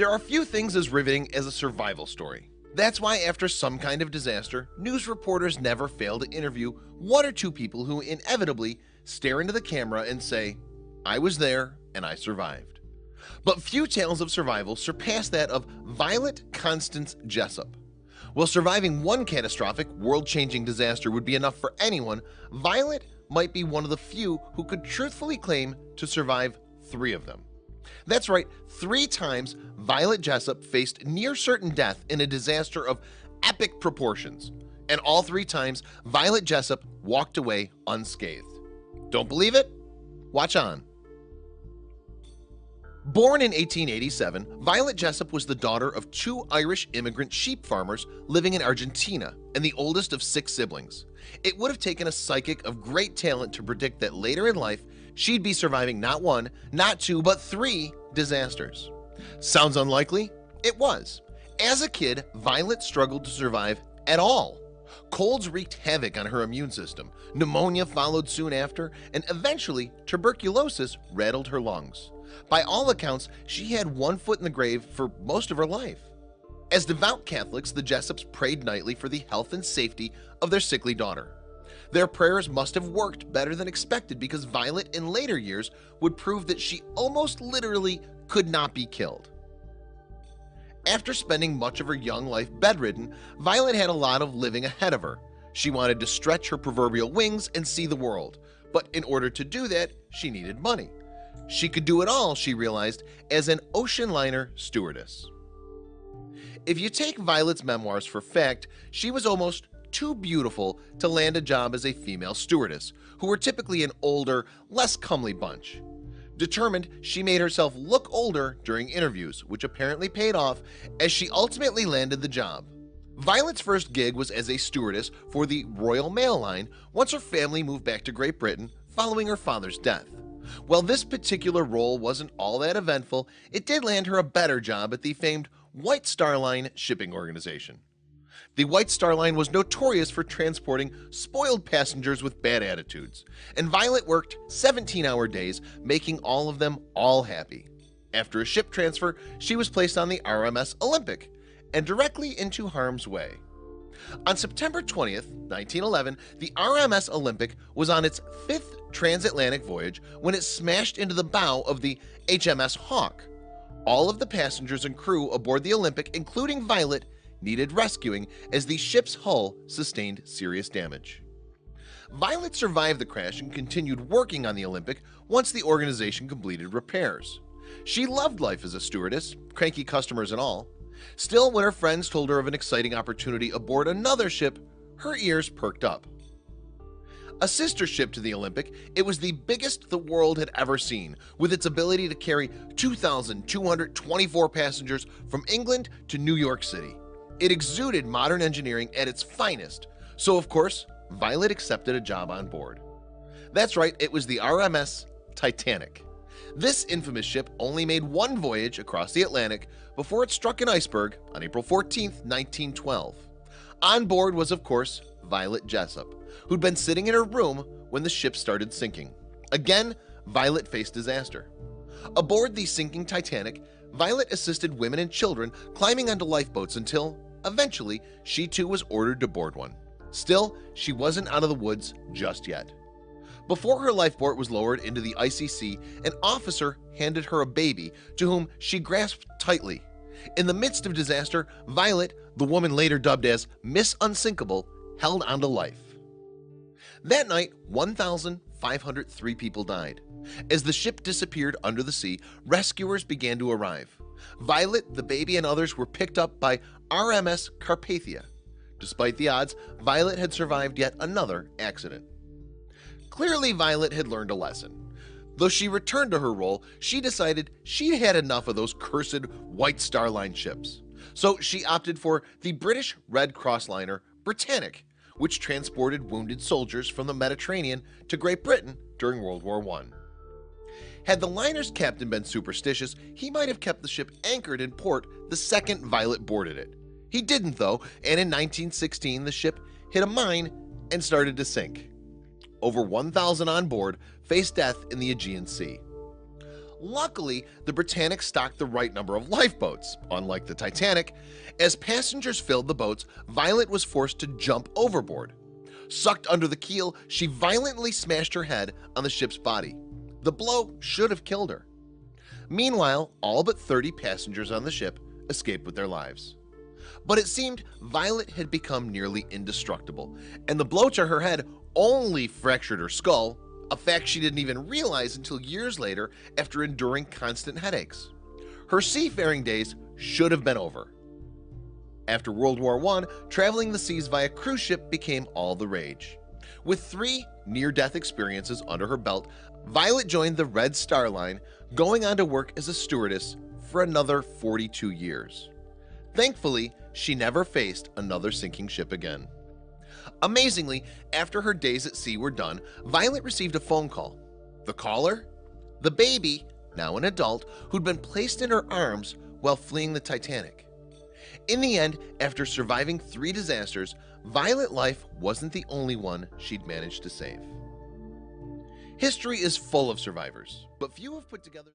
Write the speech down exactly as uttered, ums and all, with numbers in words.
There are few things as riveting as a survival story. That's why after some kind of disaster, news reporters never fail to interview one or two people who inevitably stare into the camera and say, "I was there and I survived." But few tales of survival surpass that of Violet Constance Jessup. While surviving one catastrophic, world-changing disaster would be enough for anyone, Violet might be one of the few who could truthfully claim to survive three of them. That's right, three times Violet Jessup faced near-certain death in a disaster of epic proportions, and all three times Violet Jessup walked away unscathed. Don't believe it? Watch on. Born in eighteen eighty-seven, Violet Jessup was the daughter of two Irish immigrant sheep farmers living in Argentina and the oldest of six siblings. It would have taken a psychic of great talent to predict that later in life she'd be surviving not one, not two, but three disasters. Sounds unlikely? It was. As a kid, Violet struggled to survive at all. Colds wreaked havoc on her immune system, pneumonia followed soon after, and eventually tuberculosis rattled her lungs. By all accounts, she had one foot in the grave for most of her life. As devout Catholics, the Jessups prayed nightly for the health and safety of their sickly daughter. Their prayers must have worked better than expected, because Violet in later years would prove that she almost literally could not be killed. After spending much of her young life bedridden, Violet had a lot of living ahead of her. She wanted to stretch her proverbial wings and see the world, but in order to do that, she needed money. She could do it all, she realized, as an ocean liner stewardess. If you take Violet's memoirs for fact, she was almost too beautiful to land a job as a female stewardess, who were typically an older, less comely bunch. Determined, she made herself look older during interviews, which apparently paid off as she ultimately landed the job. Violet's first gig was as a stewardess for the Royal Mail Line once her family moved back to Great Britain following her father's death. While this particular role wasn't all that eventful, it did land her a better job at the famed White Star Line shipping organization. The White Star Line was notorious for transporting spoiled passengers with bad attitudes, and Violet worked seventeen-hour days, making all of them all happy. After a ship transfer, she was placed on the R M S Olympic and directly into harm's way. On September twentieth, nineteen eleven, the R M S Olympic was on its fifth transatlantic voyage when it smashed into the bow of the H M S Hawk. All of the passengers and crew aboard the Olympic, including Violet, needed rescuing as the ship's hull sustained serious damage. Violet survived the crash and continued working on the Olympic once the organization completed repairs. She loved life as a stewardess, cranky customers and all. Still, when her friends told her of an exciting opportunity aboard another ship, her ears perked up. A sister ship to the Olympic, it was the biggest the world had ever seen, with its ability to carry two thousand two hundred twenty-four passengers from England to New York City. It exuded modern engineering at its finest, so of course, Violet accepted a job on board. That's right, it was the R M S Titanic. This infamous ship only made one voyage across the Atlantic before it struck an iceberg on April fourteenth, nineteen twelve. On board was, of course, Violet Jessup, who'd been sitting in her room when the ship started sinking. Again, Violet faced disaster. Aboard the sinking Titanic, Violet assisted women and children climbing onto lifeboats until, eventually, she too was ordered to board one. Still, she wasn't out of the woods just yet. Before her lifeboat was lowered into the icy sea, an officer handed her a baby to whom she grasped tightly. In the midst of disaster, Violet, the woman later dubbed as Miss Unsinkable, held on to life. That night, one thousand five hundred three people died. As the ship disappeared under the sea, rescuers began to arrive. Violet, the baby, and others were picked up by R M S Carpathia. Despite the odds, Violet had survived yet another accident. Clearly, Violet had learned a lesson. Though she returned to her role, she decided she'd had enough of those cursed White Star Line ships. So she opted for the British Red Cross liner Britannic, which transported wounded soldiers from the Mediterranean to Great Britain during World War One. Had the liner's captain been superstitious, he might have kept the ship anchored in port the second Violet boarded it. He didn't, though, and in nineteen sixteen the ship hit a mine and started to sink. Over one thousand on board faced death in the Aegean Sea. Luckily, the Britannic stocked the right number of lifeboats. Unlike the Titanic, as passengers filled the boats, Violet was forced to jump overboard. Sucked under the keel, she violently smashed her head on the ship's body. The blow should have killed her. Meanwhile, all but thirty passengers on the ship escaped with their lives. But it seemed Violet had become nearly indestructible, and the blow to her head only fractured her skull, a fact she didn't even realize until years later after enduring constant headaches. Her seafaring days should have been over. After World War One, traveling the seas via cruise ship became all the rage. With three near-death experiences under her belt, Violet joined the Red Star Line, going on to work as a stewardess for another forty-two years. Thankfully, she never faced another sinking ship again. Amazingly, after her days at sea were done, Violet received a phone call. The caller? The baby, now an adult, who'd been placed in her arms while fleeing the Titanic. In the end, after surviving three disasters, Violet's life wasn't the only one she'd managed to save. History is full of survivors, but few have put together...